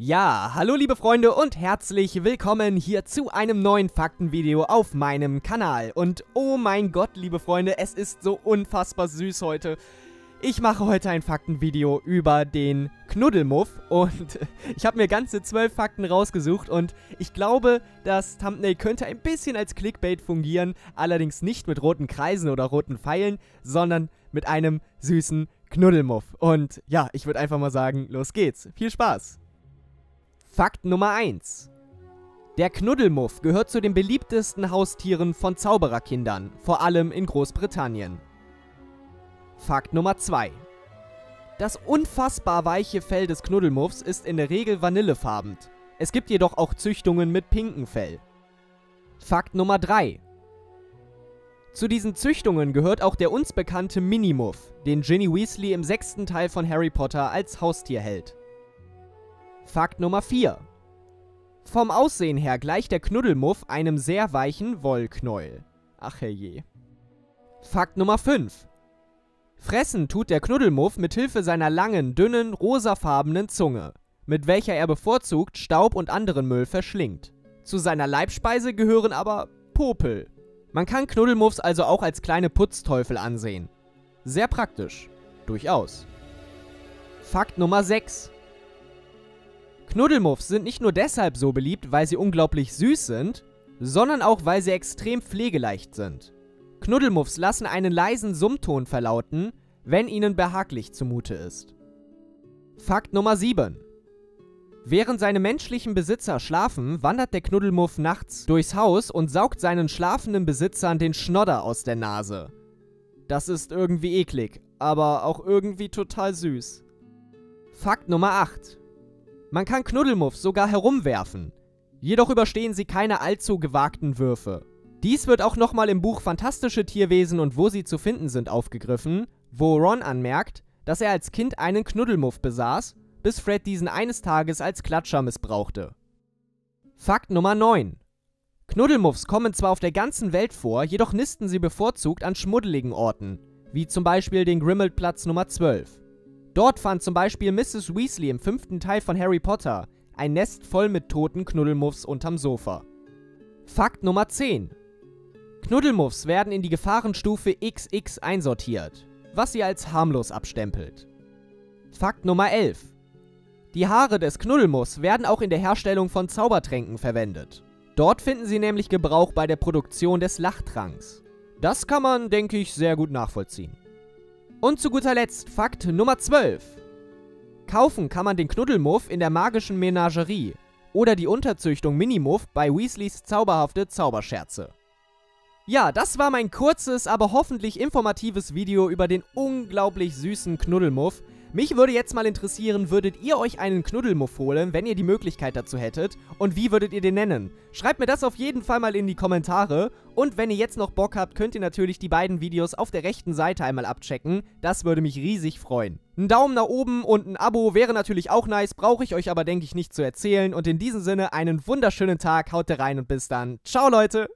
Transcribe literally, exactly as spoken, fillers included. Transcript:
Ja, hallo liebe Freunde und herzlich willkommen hier zu einem neuen Faktenvideo auf meinem Kanal. Und oh mein Gott, liebe Freunde, es ist so unfassbar süß heute. Ich mache heute ein Faktenvideo über den Knuddelmuff und ich habe mir ganze zwölf Fakten rausgesucht und ich glaube, das Thumbnail könnte ein bisschen als Clickbait fungieren, allerdings nicht mit roten Kreisen oder roten Pfeilen, sondern mit einem süßen Knuddelmuff. Und ja, ich würde einfach mal sagen, los geht's. Viel Spaß! Fakt Nummer eins. Der Knuddelmuff gehört zu den beliebtesten Haustieren von Zaubererkindern, vor allem in Großbritannien. Fakt Nummer zwei. Das unfassbar weiche Fell des Knuddelmuffs ist in der Regel vanillefarben. Es gibt jedoch auch Züchtungen mit pinkem Fell. Fakt Nummer drei. Zu diesen Züchtungen gehört auch der uns bekannte Minimuff, den Ginny Weasley im sechsten Teil von Harry Potter als Haustier hält. Fakt Nummer vier. Vom Aussehen her gleicht der Knuddelmuff einem sehr weichen Wollknäuel. Ach herrje. Fakt Nummer fünf. Fressen tut der Knuddelmuff mit Hilfe seiner langen, dünnen, rosafarbenen Zunge, mit welcher er bevorzugt Staub und anderen Müll verschlingt. Zu seiner Leibspeise gehören aber Popel. Man kann Knuddelmuffs also auch als kleine Putzteufel ansehen. Sehr praktisch. Durchaus. Fakt Nummer sechs. Knuddelmuffs sind nicht nur deshalb so beliebt, weil sie unglaublich süß sind, sondern auch, weil sie extrem pflegeleicht sind. Knuddelmuffs lassen einen leisen Summton verlauten, wenn ihnen behaglich zumute ist. Fakt Nummer sieben. Während seine menschlichen Besitzer schlafen, wandert der Knuddelmuff nachts durchs Haus und saugt seinen schlafenden Besitzern den Schnodder aus der Nase. Das ist irgendwie eklig, aber auch irgendwie total süß. Fakt Nummer acht. Man kann Knuddelmuffs sogar herumwerfen, jedoch überstehen sie keine allzu gewagten Würfe. Dies wird auch nochmal im Buch Fantastische Tierwesen und wo sie zu finden sind aufgegriffen, wo Ron anmerkt, dass er als Kind einen Knuddelmuff besaß, bis Fred diesen eines Tages als Klatscher missbrauchte. Fakt Nummer neun. Knuddelmuffs kommen zwar auf der ganzen Welt vor, jedoch nisten sie bevorzugt an schmuddeligen Orten, wie zum Beispiel den Grimmauldplatz Nummer zwölf. Dort fand zum Beispiel Missus Weasley im fünften Teil von Harry Potter ein Nest voll mit toten Knuddelmuffs unterm Sofa. Fakt Nummer zehn. Knuddelmuffs werden in die Gefahrenstufe X X einsortiert, was sie als harmlos abstempelt. Fakt Nummer elf. Die Haare des Knuddelmuffs werden auch in der Herstellung von Zaubertränken verwendet. Dort finden sie nämlich Gebrauch bei der Produktion des Lachtranks. Das kann man, denke ich, sehr gut nachvollziehen. Und zu guter Letzt Fakt Nummer zwölf. Kaufen kann man den Knuddelmuff in der magischen Menagerie oder die Unterzüchtung Minimuff bei Weasleys zauberhafte Zauberscherze. Ja, das war mein kurzes, aber hoffentlich informatives Video über den unglaublich süßen Knuddelmuff. Mich würde jetzt mal interessieren, würdet ihr euch einen Knuddelmuff holen, wenn ihr die Möglichkeit dazu hättet? Und wie würdet ihr den nennen? Schreibt mir das auf jeden Fall mal in die Kommentare. Und wenn ihr jetzt noch Bock habt, könnt ihr natürlich die beiden Videos auf der rechten Seite einmal abchecken. Das würde mich riesig freuen. Ein Daumen nach oben und ein Abo wäre natürlich auch nice, brauche ich euch aber, denke ich, nicht zu erzählen. Und in diesem Sinne, einen wunderschönen Tag, haut rein und bis dann. Ciao, Leute!